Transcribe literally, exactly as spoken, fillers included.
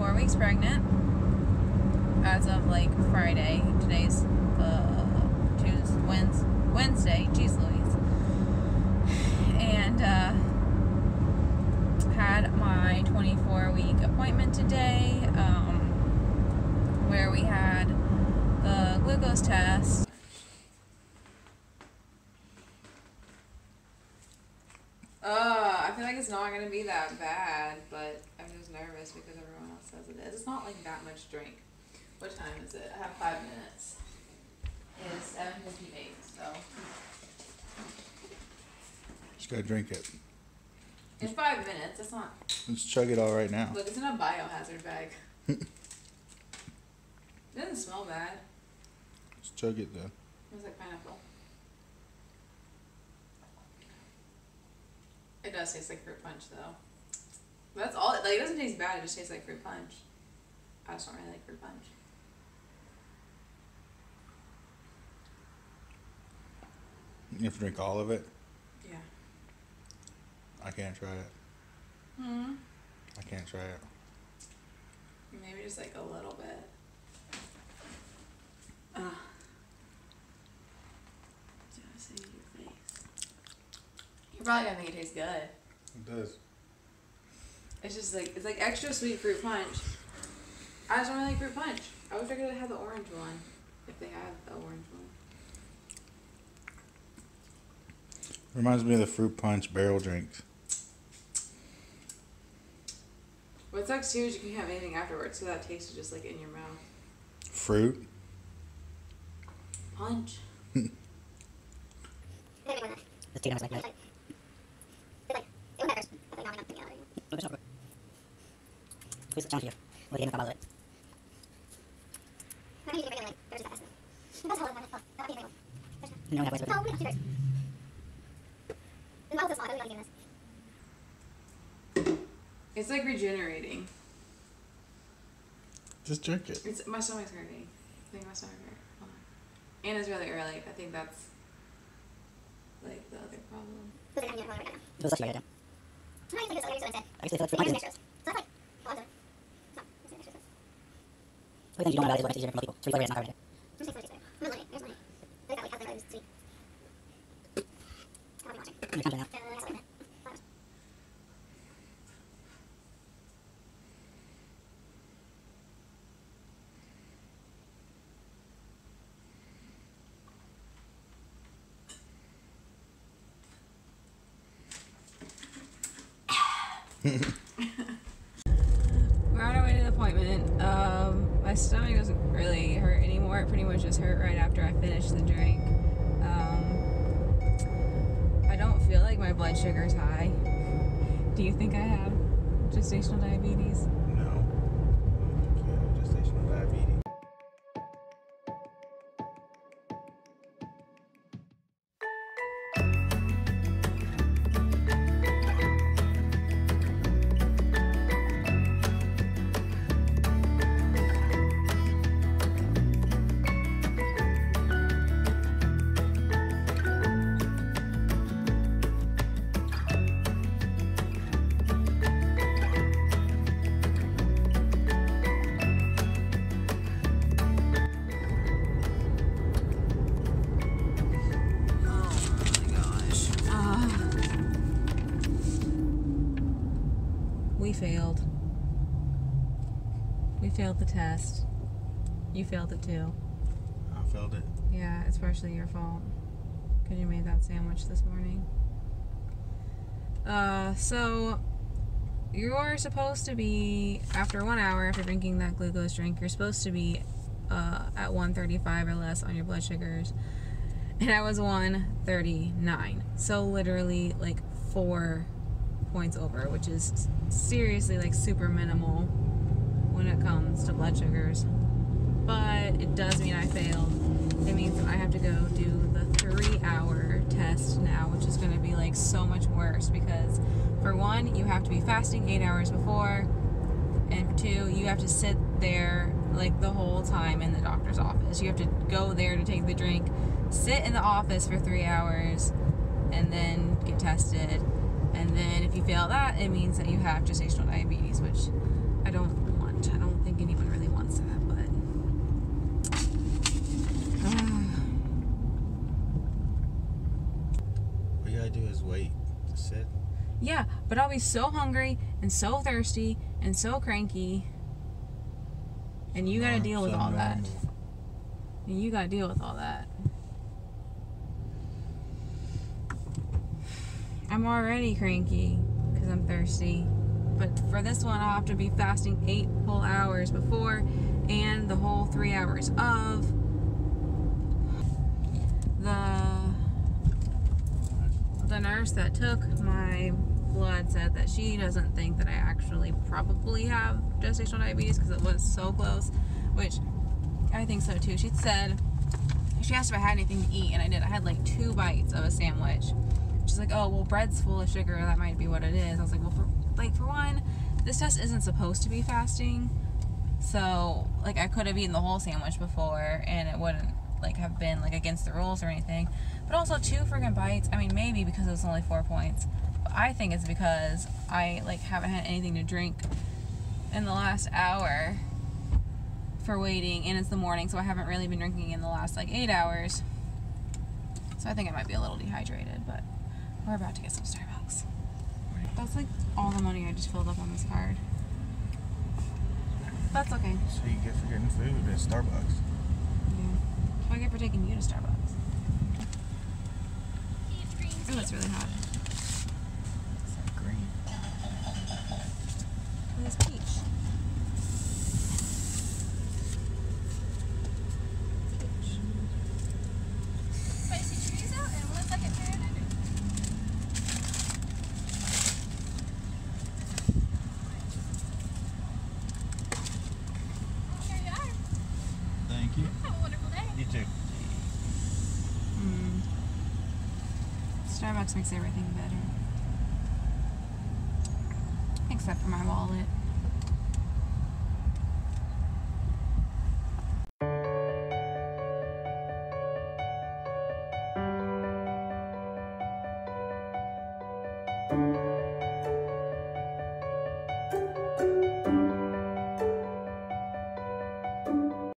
four weeks pregnant as of like Friday. Today's uh, Tuesday, Wednesday, geez Louise, and uh, had my twenty-four week appointment today, um, where we had the glucose test. Uh, I feel like it's not going to be that bad, but I'm just nervous because everyone else says it is. It's not like that much drink. What time is it? I have five minutes. It's seven fifty-eight, so. Just gotta drink it. It's five minutes, it's not. Let's chug it all right now. Look, it's in a biohazard bag. It doesn't smell bad. Let's chug it though. It's like pineapple. It does taste like fruit punch though. That's all, like, it doesn't taste bad, it just tastes like fruit punch. I just don't really like fruit punch. You have to drink all of it? Yeah. I can't try it. Hmm? I can't try it. Maybe just like a little bit. Ah. Uh. Did I see your face? You're probably gonna think it tastes good. It does. It's just like, it's like extra sweet fruit punch. I just don't really like fruit punch. I wish I could have had the orange one. If they had the orange one. Reminds me of the fruit punch barrel drinks. What sucks too is you can't have anything afterwards, so that taste is just like in your mouth. Fruit? Punch. It's like regenerating. Just drink it. It's, my stomach's hurting. I think my stomach hurt. Hold on. And it's really early. I think that's like the other problem. We're on our way to the appointment. Um, my stomach doesn't really hurt anymore. It pretty much just hurt right after I finished the drink. Um, I don't feel like my blood sugar is high. Do you think I have gestational diabetes? No. I don't think you have gestational diabetes. We failed. We failed the test. You failed it too. I failed it. Yeah, it's partially your fault. Because you made that sandwich this morning. Uh, so, you're supposed to be, after one hour after drinking that glucose drink, you're supposed to be uh, at one thirty-five or less on your blood sugars. And I was one thirty-nine. So literally like four points over, which is seriously like super minimal when it comes to blood sugars, but it does mean I failed. It means that I have to go do the three hour test now, which is going to be like so much worse because for one, you have to be fasting eight hours before, and for two, you have to sit there like the whole time in the doctor's office. You have to go there to take the drink, sit in the office for three hours, and then get tested. And then if you fail that, it means that you have gestational diabetes, which I don't want to do is wait. That's it. Yeah, but I'll be so hungry and so thirsty and so cranky. And you gotta deal with all that. And you gotta deal with all that. I'm already cranky because I'm thirsty. But for this one, I'll have to be fasting eight full hours before and the whole three hours of. The, the nurse that took my blood said that she doesn't think that I actually probably have gestational diabetes because it was so close, which I think so too. She said, she asked if I had anything to eat, and I did. I had like two bites of a sandwich. She's like, oh, well, bread's full of sugar. That might be what it is. I was like, well, for, like, for one, this test isn't supposed to be fasting. So, like, I could have eaten the whole sandwich before, and it wouldn't, like, have been, like, against the rules or anything. But also, two freaking bites. I mean, maybe because it was only four points. But I think it's because I, like, haven't had anything to drink in the last hour for waiting. And it's the morning, so I haven't really been drinking in the last, like, eight hours. So I think I might be a little dehydrated, but we're about to get some Starbucks. That's, like, all the money I just filled up on this card. That's okay. So you get for getting food at Starbucks. Yeah. I get for taking you to Starbucks. Oh, it's really hot. It's like green. Oh, this peach. Peach. Spicy chorizo and what's like a banana? Starbucks makes everything better. Except for my wallet.